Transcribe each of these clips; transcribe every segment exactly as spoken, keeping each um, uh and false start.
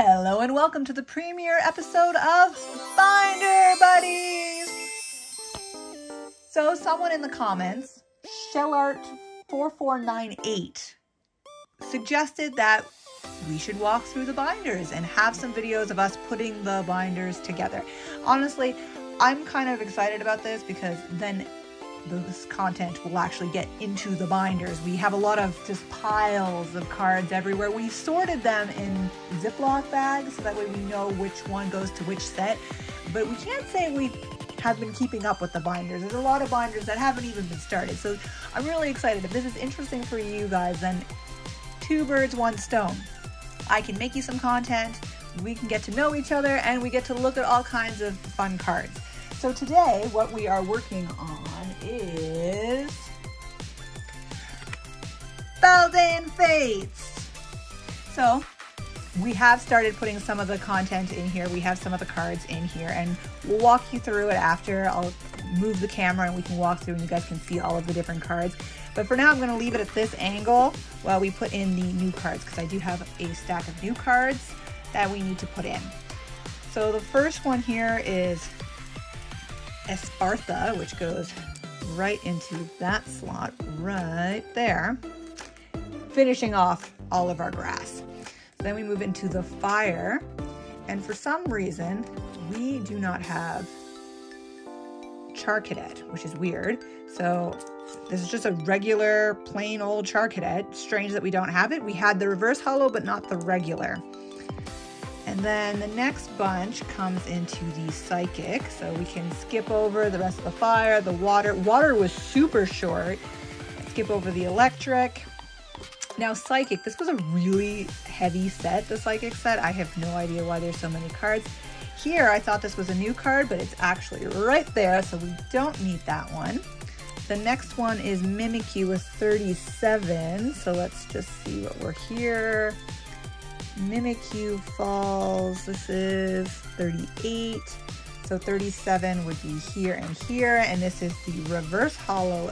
Hello and welcome to the premiere episode of Binder Buddies! So someone in the comments, shellart four four nine eight, suggested that we should walk through the binders and have some videos of us putting the binders together. Honestly, I'm kind of excited about this because then this content will actually get into the binders. We have a lot of just piles of cards everywhere. We sorted them in Ziploc bags so that way we know which one goes to which set, but we can't say we have been keeping up with the binders. There's a lot of binders that haven't even been started, so I'm really excited. If this is interesting for you guys, then two birds, one stone. I can make you some content, we can get to know each other, and we get to look at all kinds of fun cards. So today, what we are working on is Paldean Fates. So we have started putting some of the content in here. We have some of the cards in here, and we'll walk you through it after. I'll move the camera and we can walk through and you guys can see all of the different cards. But for now, I'm gonna leave it at this angle while we put in the new cards, because I do have a stack of new cards that we need to put in. So the first one here is Espartha, which goes right into that slot right there, finishing off all of our grass. So then we move into the fire, and for some reason we do not have Charcadet, which is weird. So this is just a regular plain old Charcadet. Strange that we don't have it. We had the reverse holo but not the regular. And then the next bunch comes into the psychic, so we can skip over the rest of the fire, the water. Water was super short. Let's skip over the electric. Now psychic, this was a really heavy set, the psychic set. I have no idea why there's so many cards. Here, I thought this was a new card, but it's actually right there, so we don't need that one. The next one is Mimikyu with thirty-seven, so let's just see what we're here. Mimikyu falls, this is thirty-eight, so thirty-seven would be here and here, and this is the reverse holo,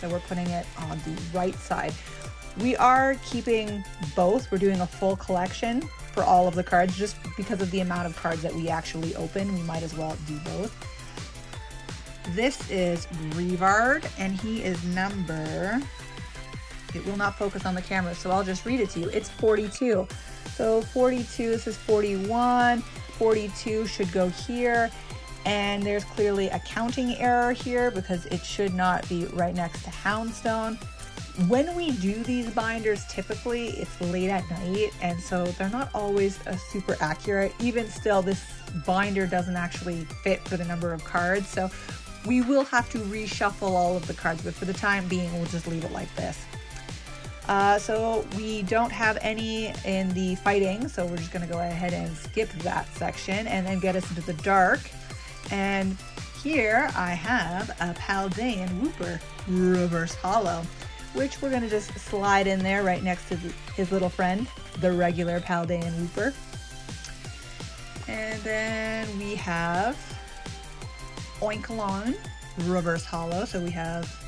so we're putting it on the right side. We are keeping both. We're doing a full collection for all of the cards just because of the amount of cards that we actually open. We might as well do both. This is Greedyard, and he is number, it will not focus on the camera, so I'll just read it to you. It's forty-two. So forty-two, this is forty-one, forty-two should go here, and there's clearly a counting error here because it should not be right next to Houndstone. When we do these binders, typically it's late at night, and so they're not always uh, super accurate. Even still, this binder doesn't actually fit for the number of cards, so we will have to reshuffle all of the cards, but for the time being, we'll just leave it like this. Uh, so we don't have any in the fighting, so we're just going to go ahead and skip that section and then get us into the dark. And here I have a Paldean Wooper reverse holo, which we're going to just slide in there right next to the, his little friend, the regular Paldean Wooper. And then we have Oinkologne reverse holo, so we have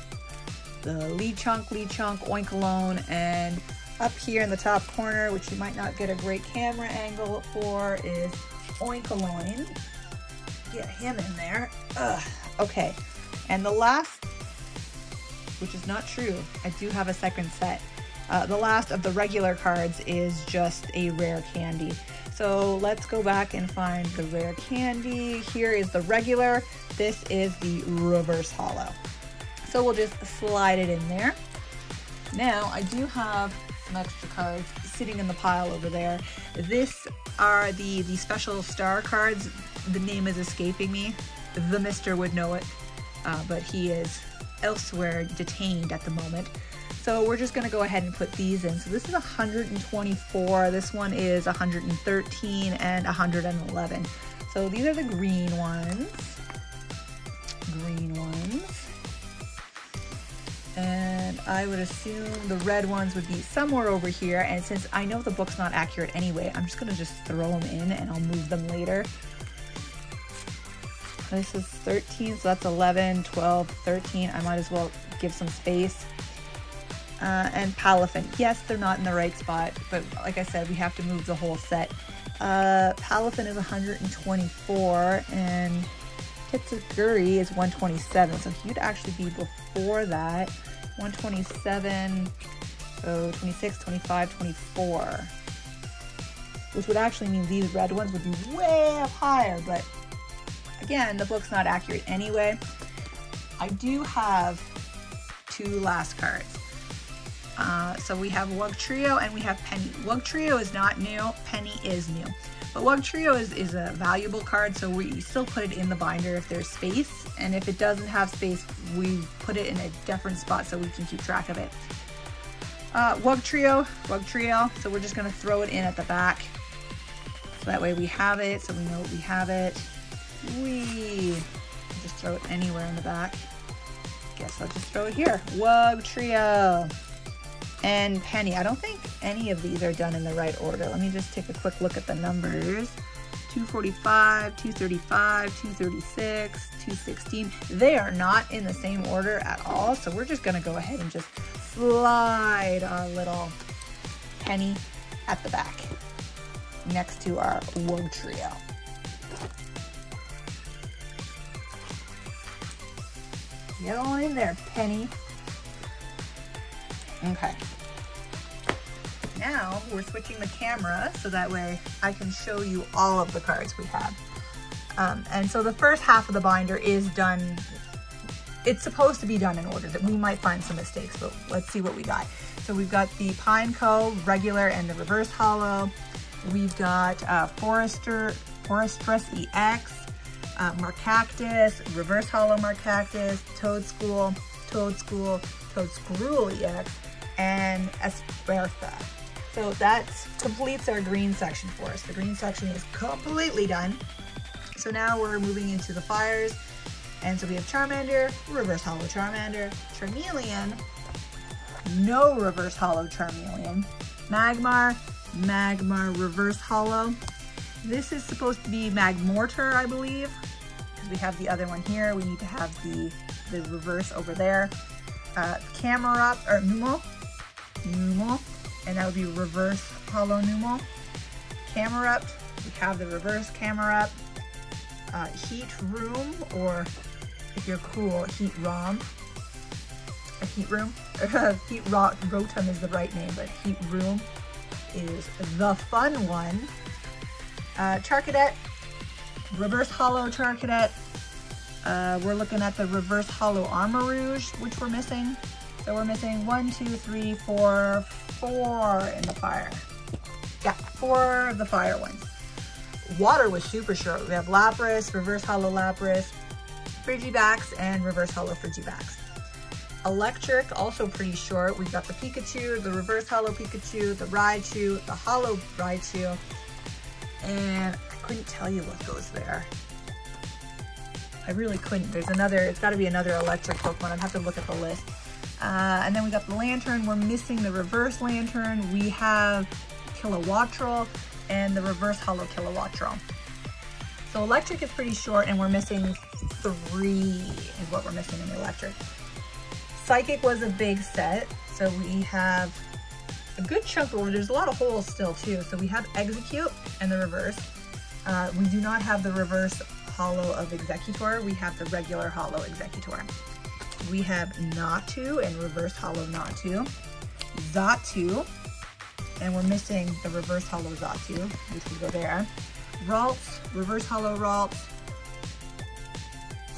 the Lee Chunk, Lee Chunk, Oinkologne, and up here in the top corner, which you might not get a great camera angle for, is Oinkologne. Get him in there. Ugh. Okay, and the last, which is not true, I do have a second set. Uh, the last of the regular cards is just a rare candy. So let's go back and find the rare candy. Here is the regular. This is the reverse holo. So we'll just slide it in there. Now I do have some extra cards sitting in the pile over there. This are the, the special star cards. The name is escaping me. The mister would know it, uh, but he is elsewhere detained at the moment. So we're just gonna go ahead and put these in. So this is one hundred twenty-four, this one is one hundred thirteen and one hundred eleven. So these are the green ones, green ones. And I would assume the red ones would be somewhere over here, and since I know the book's not accurate anyway, I'm just gonna just throw them in and I'll move them later. This is thirteen, so that's eleven, twelve, thirteen. I might as well give some space. Uh, and Palafin. Yes, they're not in the right spot, but like I said, we have to move the whole set. Uh, Palafin is one hundred twenty-four and Hitsuguri is one twenty-seven, so he'd actually be before that. one twenty-seven, oh, twenty-six, twenty-five, twenty-four. Which would actually mean these red ones would be way up higher, but again, the book's not accurate anyway. I do have two last cards. Uh, so we have Wugtrio and we have Penny. Wugtrio is not new, Penny is new. But Wugtrio is, is a valuable card, so we still put it in the binder if there's space. And if it doesn't have space, we put it in a different spot so we can keep track of it. Uh, Wugtrio, Wugtrio, so we're just gonna throw it in at the back. So that way we have it, so we know we have it. Whee! Just throw it anywhere in the back. Guess I'll just throw it here. Wugtrio! And Penny. I don't think any of these are done in the right order. Let me just take a quick look at the numbers. two forty-five, two thirty-five, two thirty-six, two sixteen. They are not in the same order at all. So we're just going to go ahead and just slide our little Penny at the back next to our Wugtrio. Get on in there, Penny. Okay, now we're switching the camera so that way I can show you all of the cards we have. Um, and so the first half of the binder is done, it's supposed to be done in order. That we might find some mistakes, but let's see what we got. So we've got the Pineco, regular and the reverse hollow. We've got uh, Forester, Forestress E X, uh, Marcactus, reverse hollow Marcactus, Toadschool, Toadschool, Toadschool E X, and Espertha. So that completes our green section for us. The green section is completely done. So now we're moving into the fires. And so we have Charmander, reverse hollow Charmander, Charmeleon, no reverse hollow Charmeleon, Magmar, Magmar reverse hollow. This is supposed to be Magmortar, I believe, because we have the other one here. We need to have the, the reverse over there. Uh, camera up, or Numel, Numel, and that would be reverse hollow Numel. Camera up, we have the reverse camera up. Uh, heat room, or if you're cool, heat rom. A heat room, heat ro rotom is the right name, but heat room is the fun one. Uh, Charcadet, reverse hollow Charcadet. Uh, we're looking at the reverse hollow Armor Rouge, which we're missing. So we're missing one, two, three, four, four in the fire. Yeah, four of the fire ones. Water was super short. We have Lapras, reverse hollow Lapras, Frigibax, and reverse hollow Frigibax. Electric, also pretty short. We've got the Pikachu, the reverse hollow Pikachu, the Raichu, the hollow Raichu, and I couldn't tell you what goes there. I really couldn't. There's another, it's got to be another electric Pokemon. I'd have to look at the list. Uh, and then we got the Lantern. We're missing the reverse Lantern. We have Kilowattrel and the reverse hollow Kilowattrel. So electric is pretty short and we're missing three is what we're missing in the electric. Psychic was a big set. So we have a good chunk over. There's a lot of holes still too. So we have Execute and the reverse. Uh, we do not have the reverse hollow of Exeggutor. We have the regular hollow Exeggutor. We have Natu and reverse hollow Natu. Xatu, and we're missing the reverse hollow Xatu, which will go there. Ralts, reverse hollow Ralts.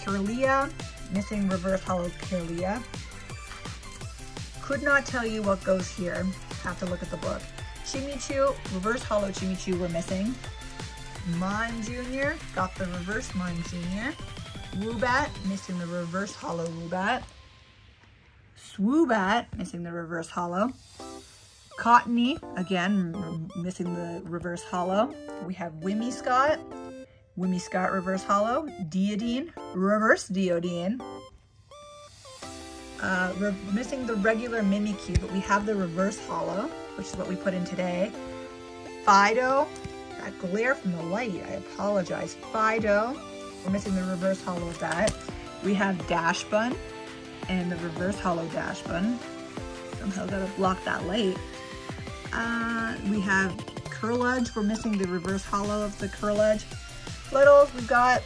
Kirlia, missing reverse hollow Kirlia. Could not tell you what goes here. Have to look at the book. Chimichu, reverse hollow Chimichu we're missing. Mime Junior, got the reverse Mime Junior Woobat, missing the reverse hollow Woobat. Swoobat, missing the reverse hollow. Cottony, again, missing the reverse hollow. We have Wimmiscott, Wimmiscott reverse hollow. Diodine, reverse Diodine. Uh, we're missing the regular Mimikyu, but we have the reverse hollow, which is what we put in today. Fidough. That glare from the light, I apologize. Fidough, we're missing the reverse hollow of that. We have Dachsbun and the reverse hollow Dachsbun. Somehow gotta block that light. Uh, we have Ceruledge. We're missing the reverse hollow of the Ceruledge. Littles, we've got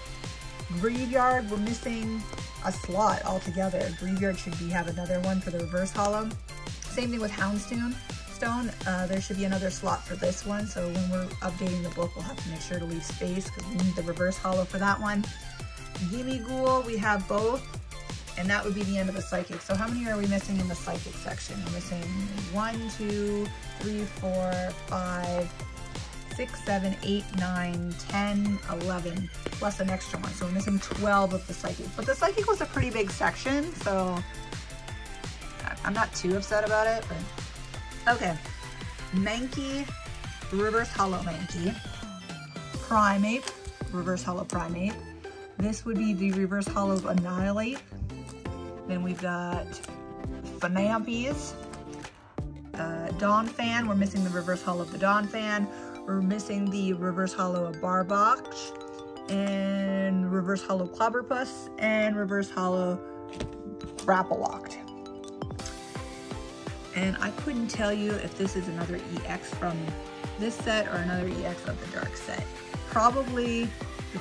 Greedyard. We're missing a slot altogether. Greedyard should be have another one for the reverse hollow. Same thing with Houndstone. Stone, uh, there should be another slot for this one. So when we're updating the book, we'll have to make sure to leave space because we need the reverse hollow for that one. Mimikyu, we have both. And that would be the end of the psychic. So how many are we missing in the psychic section? We're missing one, two, three, four, five, six, seven, eight, nine, ten, eleven, plus an extra one. So we're missing twelve of the psychic. But the psychic was a pretty big section, so I'm not too upset about it. But okay, Mankey, reverse hollow Mankey, Primeape, reverse hollow Primeape. This would be the reverse hollow of Annihilate. Then we've got Finampies, uh, Donphan. We're missing the reverse hollow of the Donphan. We're missing the reverse hollow of Barbach, and reverse hollow Clobberpuss, and reverse hollow Rappalocked. And I couldn't tell you if this is another E X from this set or another E X of the Dark set. Probably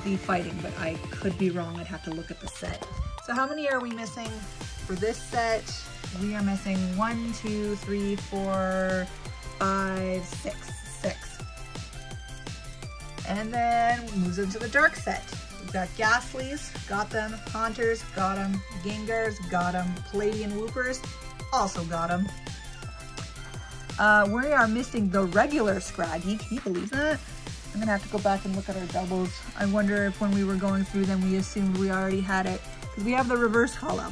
the fighting, but I could be wrong. I'd have to look at the set. So how many are we missing for this set? We are missing one, two, three, four, five, six, six. And then moves into the dark set. We've got Ghastlies, got them, Haunters, got them, Gengars, got them, Paldean Woopers, also got them. Uh, we are missing the regular Scraggy. Can you believe that? I'm gonna have to go back and look at our doubles. I wonder if when we were going through them, we assumed we already had it. We have the reverse hollow.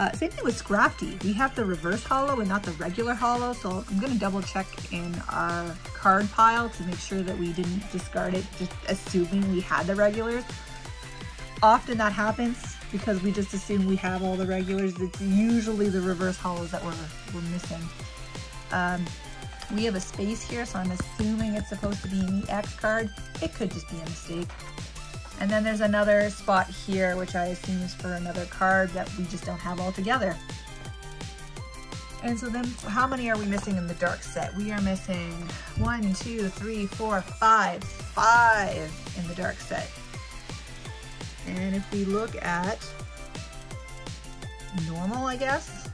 Uh, same thing with Scrafty. We have the reverse hollow and not the regular hollow, so I'm gonna double check in our card pile to make sure that we didn't discard it, just assuming we had the regulars. Often that happens because we just assume we have all the regulars. It's usually the reverse hollows that we're, we're missing. Um, we have a space here, so I'm assuming it's supposed to be an E X card. It could just be a mistake. And then there's another spot here, which I assume is for another card that we just don't have altogether. And so then how many are we missing in the dark set? We are missing one, two, three, four, five, five in the dark set. And if we look at normal, I guess,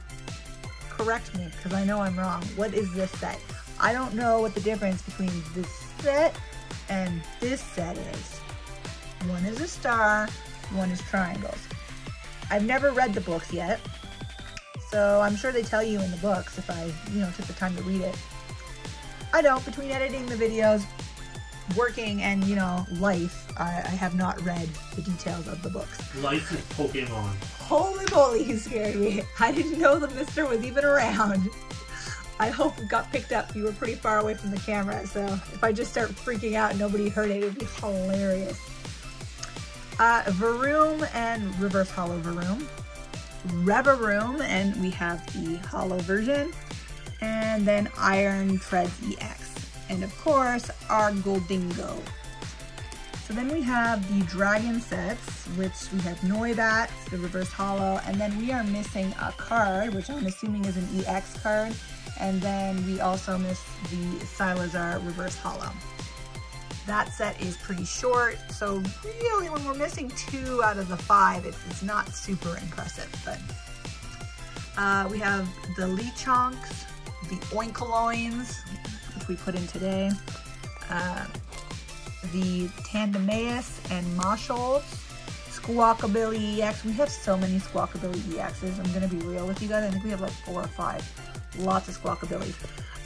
correct me, because I know I'm wrong. What is this set? I don't know what the difference between this set and this set is. One is a star, one is triangles. I've never read the books yet, so I'm sure they tell you in the books if I, you know, took the time to read it. I don't. Between editing the videos, working, and, you know, life, I, I have not read the details of the books. Life is Pokemon. Holy moly, you scared me. I didn't know the mister was even around. I hope it got picked up. You were pretty far away from the camera, so if I just start freaking out and nobody heard it, it would be hilarious. Uh, Varoom and reverse hollow Varoom, Revaroom, and we have the hollow version, and then Iron Treads E X, and of course our Goldingo. So then we have the dragon sets, which we have Noibat, the reverse hollow, and then we are missing a card, which I'm assuming is an E X card, and then we also miss the Silazar reverse hollow. That set is pretty short, so really when we're missing two out of the five, it's, it's not super impressive. But uh, we have the Lechonks, the Oinkolognes, which we put in today, uh, the Tandemaeus and Mashal, Squawkabilly E X. We have so many Squawkabilly E Xs, I'm gonna be real with you guys. I think we have like four or five, lots of Squawkabillies.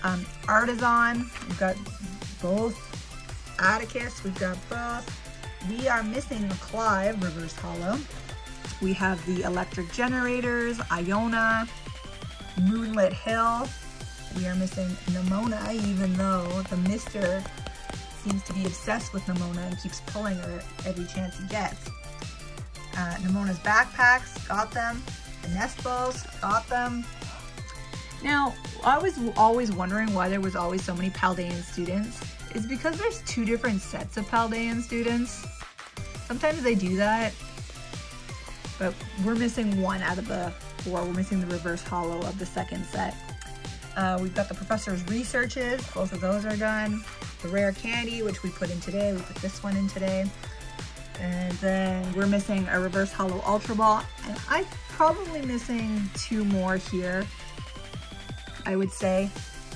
Um, Artisan, we've got both. Atticus, we've got both. We are missing the Clive, reverse hollow. We have the Electric Generators, Iona, Moonlit Hill. We are missing Nimona, even though the mister seems to be obsessed with Nimona and keeps pulling her every chance he gets. Uh, Nimona's backpacks, got them. The nest balls, got them. Now, I was always wondering why there was always so many Paldean students. It's because there's two different sets of Paldean students. Sometimes they do that, but we're missing one out of the four. We're missing the reverse hollow of the second set. Uh, we've got the professor's researches, both of those are done. The rare candy, which we put in today, we put this one in today. And then we're missing a reverse hollow ultra ball. And I'm probably missing two more here, I would say.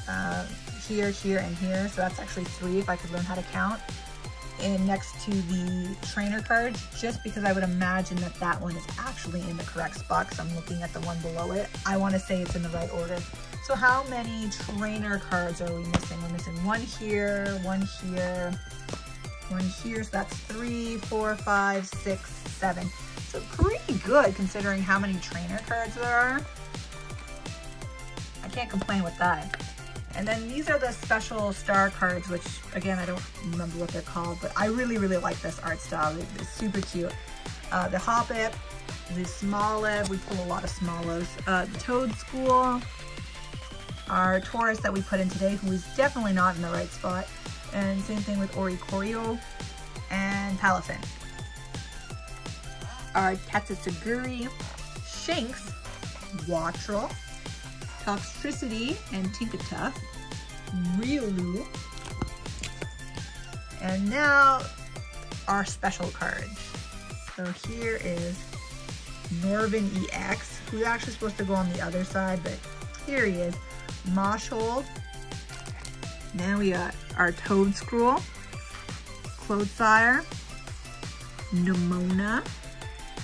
Uh, here, here, and here. So that's actually three if I could learn how to count. And next to the trainer card, just because I would imagine that that one is actually in the correct spot, because I'm looking at the one below it. I want to say it's in the right order. So how many trainer cards are we missing? We're missing one here, one here, one here. So that's three, four, five, six, seven. So pretty good considering how many trainer cards there are. I can't complain with that. And then these are the special star cards, which again, I don't remember what they're called, but I really, really like this art style. It's super cute. Uh, the Hoppip, the Smoliv, we pull a lot of Smolos. Uh, the Toadschool, our Taurus that we put in today, who is definitely not in the right spot. And same thing with Oinkologne and Palafin. Our Tatsuguri, Shinx, Wugtrio, Toxtricity and Tinkertuff, Riolu, and now our special cards. So here is Norvin E X, who's actually supposed to go on the other side, but here he is. Moshold. Now we got our Toadscruel, Clothesire, Nimona,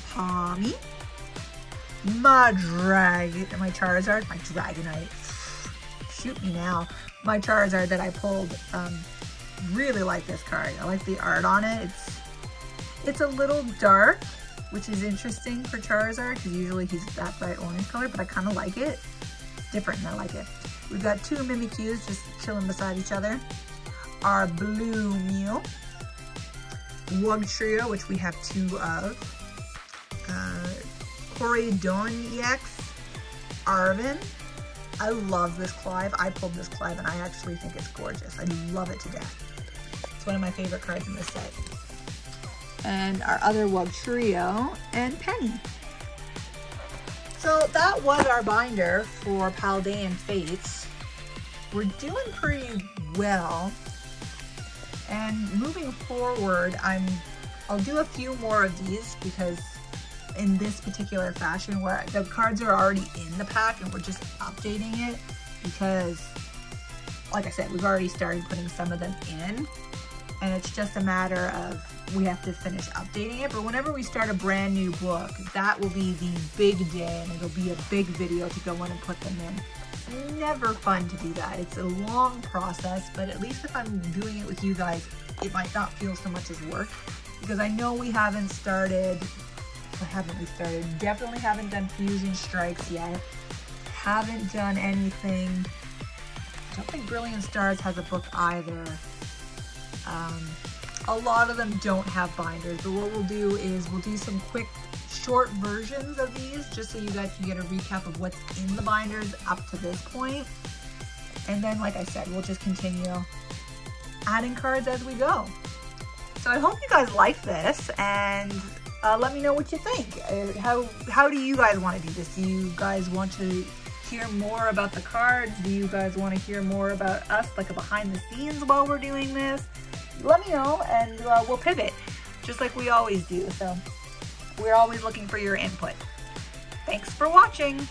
Pommy, my dragon, my Charizard, my Dragonite, shoot me now. My Charizard that I pulled, um, really like this card. I like the art on it. It's it's a little dark, which is interesting for Charizard, because usually he's that bright orange color, but I kind of like it. It's different and I like it. We've got two Mimikyus just chilling beside each other. Our Blue Mew, Wugtrio, which we have two of. Uh, Paldean E X, Arvin. I love this Clive. I pulled this Clive and I actually think it's gorgeous. I love it to death. It's one of my favorite cards in this set. And our other Wugtrio and Penny. So that was our binder for Paldean Fates. We're doing pretty well. And moving forward, I'm, I'll do a few more of these, because in this particular fashion where the cards are already in the pack and we're just updating it, because like I said, we've already started putting some of them in and it's just a matter of we have to finish updating it. But whenever we start a brand new book, that will be the big day and it'll be a big video to go in and put them in. It's never fun to do that. It's a long process, but at least if I'm doing it with you guys, it might not feel so much as work, because I know we haven't started haven't we started definitely haven't done Fusion Strikes yet, haven't done anything. I don't think Brilliant Stars has a book either. Um, a lot of them don't have binders, but what we'll do is we'll do some quick short versions of these just so you guys can get a recap of what's in the binders up to this point. And then like I said, we'll just continue adding cards as we go. So I hope you guys like this, and Uh, let me know what you think. Uh, how how do you guys want to do this? Do you guys want to hear more about the cards? Do you guys want to hear more about us, like a behind the scenes while we're doing this? Let me know, and uh, we'll pivot, just like we always do. So we're always looking for your input. Thanks for watching.